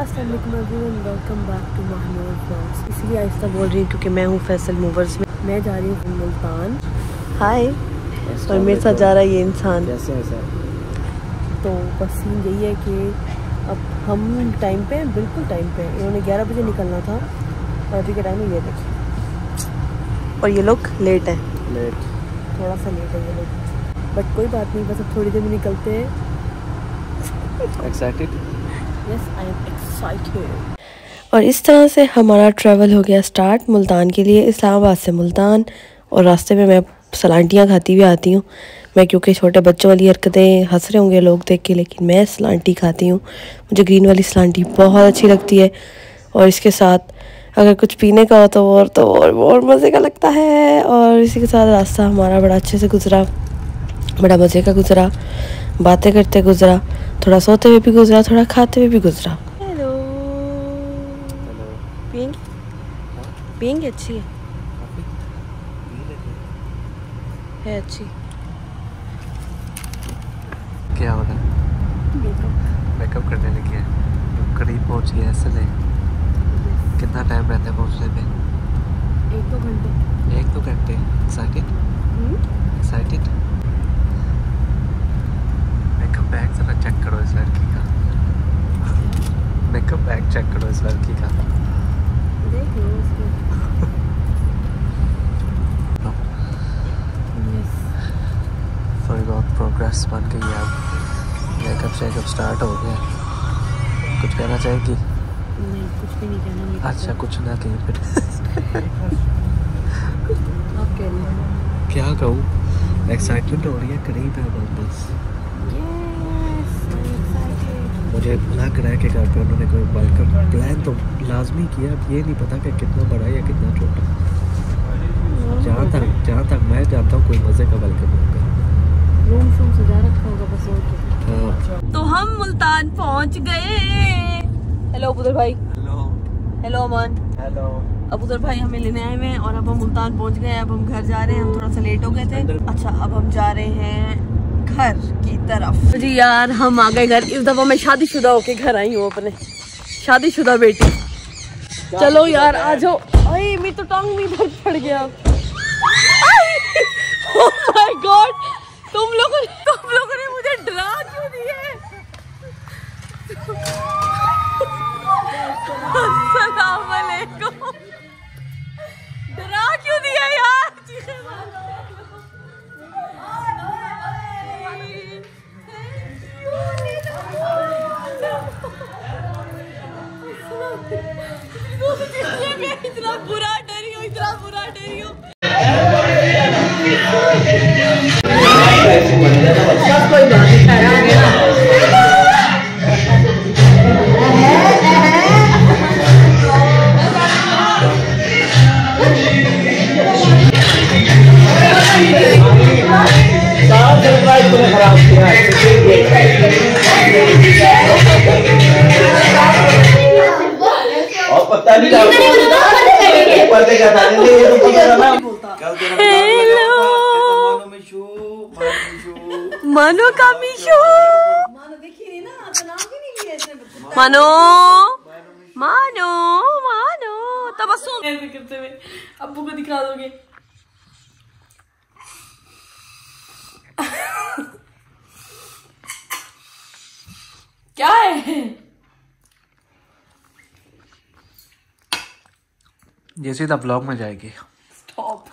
अस्सलाम वालेकुम, welcome back to Mahnoor blogs. इसलिए आहिस्ता बोल रही हूँ क्योंकि मैं हूँ फैसल मूवर्स में। मैं जा रही हूँ मुल्तान। हाय। और मेरे साथ जा रहा है ये इंसान। तो बस यही है कि अब हम टाइम पे हैं, बिल्कुल टाइम पे। इन्होंने 11 बजे निकलना था और अभी के टाइम में ये देखिए, और ये लोग लेट हैं, थोड़ा सा लेट है ये लोग, बट कोई बात नहीं, बस अब थोड़ी देर में निकलते हैं। Excited? Yes, I am excited. और इस तरह से हमारा ट्रैवल हो गया स्टार्ट मुल्तान के लिए, इस्लामाबाद से मुल्तान। और रास्ते में मैं सलांटियाँ खाती हुई आती हूँ मैं, क्योंकि छोटे बच्चों वाली हरकतें हंस रहे होंगे लोग देख के, लेकिन मैं सलांटी खाती हूँ। मुझे ग्रीन वाली सलांटी बहुत अच्छी लगती है, और इसके साथ अगर कुछ पीने का हो तो और मज़े का लगता है। और इसी के साथ रास्ता हमारा बड़ा अच्छे से गुजरा, बड़ा मज़े का गुजरा, बातें करते गुजरा, थोड़ा सोते हुए भी गुजरा, थोड़ा खाते हुए भी गुजरा। हेलो। पिंग अच्छी है, अच्छी। क्या हो रहा है? मेकअप करने लगे, करीब पहुँच गया। असल कितना टाइम रहता है पहुँचने पे? 1-2 घंटे। 1-2 घंटे। एक्साइटेड? मेकअप बैग जरा चेक करो इस लड़की का। मेकअप बैग चेक करो इस लड़की का, देख लो उसको। थोड़ी बहुत प्रोग्रेस बन गई है, मेकअप शेकअप स्टार्ट हो गया। कुछ कहना चाहेगी? नहीं, कुछ भी नहीं कहना। नहीं अच्छा, कुछ ना कहीं फिर आप कह रहे हो। क्या कहूँ, एक्साइटमेंट हो रही है, करीब है बस। मुझे लग रहा है कि घर पर उन्होंने कोई वेलकम प्लान तो लाजमी किया। अब ये नहीं पता कि कितना बड़ा या कितना छोटा। जहाँ तक मैं जाता हूँ कोई मज़े का वेलकम होगा, रूम शूम सजा रखा होगा बस। और तो हम मुल्तान पहुँच गए। हेलो अबूदर भाई। हेलो अमन। हेलो अबूदर भाई, हमें लेने आए हुए हैं और अब हम मुल्तान पहुँच गए। अब हम घर जा रहे हैं, हम थोड़ा सा लेट हो गए थे। अच्छा, अब हम जा रहे हैं घर की तरफ। जी यार, हम आ गए घर। इस दफा मैं शादीशुदा होके घर आई हूँ, अपने शादीशुदा बेटी। चलो यार आ जाओ। अरे मेरी तो टांग में दर्द पड़ गया। ओह माय गॉड, तुम लोगों ने मुझे डरा क्यों दिया है? अस्सलाम वालेकुम। डरा क्यों दिया यार? इतना बुरा डरी हो। मानो का मीशो, मानो तबस्सुम करते हुए अब्बू को दिखा दोगे। क्या है ये? सीधा ब्लॉग में जाएगी। स्टॉप।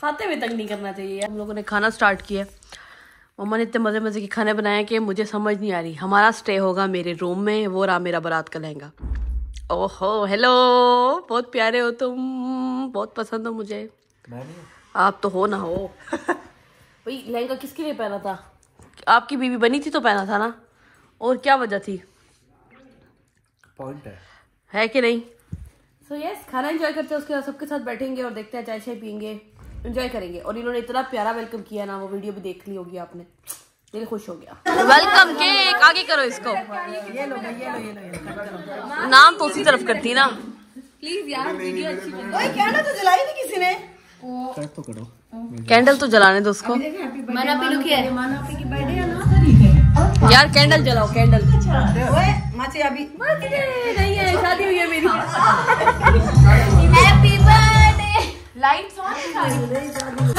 खाते हुए तंग नहीं करना चाहिए। हम लोगों ने खाना स्टार्ट किया। मम्मा ने इतने मज़े के खाने बनाए कि मुझे समझ नहीं आ रही। हमारा स्टे होगा मेरे रूम में, वो रहा मेरा बारात का लहंगा। ओहो, हेलो, बहुत प्यारे हो तुम, बहुत पसंद हो मुझे। आप तो हो ना हो। भाई लहंगा किसके लिए पहना था? आपकी बीवी बनी थी तो पहना था ना, और क्या वजह थी? पॉइंट है कि नहीं? सो यस, खाना एंजॉय करते हैं, उसके बाद सबके साथ बैठेंगे और देखते हैं, चाय शाय पियेंगे, एंजॉय करेंगे। और इन्होंने इतना प्यारा वेलकम किया ना, वो वीडियो भी देख ली होगी आपने, दिल खुश हो गया। वेलकम केक आगे करो इसको। ये लो। नाम तो उसी तरफ करती ना, प्लीज यार, वीडियो अच्छी बन। ओए कैंडल तो जलाई नहीं किसी ने, कट तो करो। कैंडल तो जलाने दो उसको। माना पीलू की है, माना की बर्थडे है ना। यार कैंडल जलाओ कैंडल। माची अभी नहीं है शादी हुई है मेरी। Happy birthday. Lights on.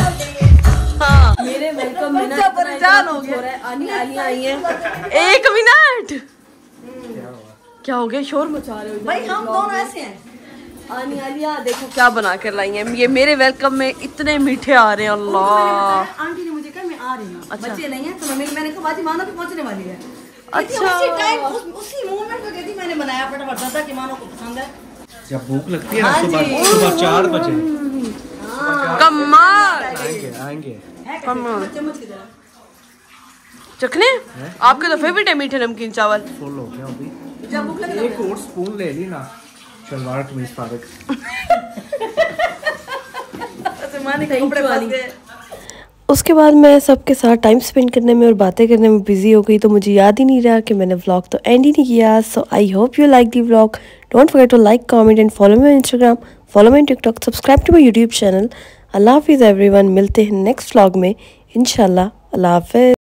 हाँ मेरे वेलकम में ना परेशान हो गया। आनी आनी आई है। 1 मिनट क्या हो गया? शोर मचा रहे हो भाई। हम दोनों ऐसे हैं। आलिया देखो क्या बना कर लाई है। ये मेरे वेलकम में इतने मीठे आ रहे हैं। अल्लाह आंटी ने मुझे कहा मैं आ रही हूँ। अच्छा। बच्चे नहीं है तो मैंने कहा बाजी मानो तो पहुँचने वाली है। अच्छा। उसी टाइम उसी मोमेंट में कहती मैंने बनाया फटाफट था कि मानो को पसंद है। क्या भूख लगती है सुबह 4 बजे। कमाल आएंगे कमाल। चखने आपके तो फेवरेट है मीठे नमकीन चावल। जब भूख लगे एक और स्पून ले ली ना। सलवार कमीज फारक उसके बाद मैं सबके साथ टाइम स्पेंड करने में और बातें करने में बिजी हो गई तो मुझे याद ही नहीं रहा कि मैंने व्लॉग तो एंड ही नहीं किया। So I hope you like the vlog. Don't forget to like comment and follow me on Instagram, follow me on TikTok, subscribe to my YouTube channel. अल्लाह हाफिज़ एवरीवन। मिलते हैं नेक्स्ट व्लॉग में इंशाल्लाह। अल्लाह हाफिज़।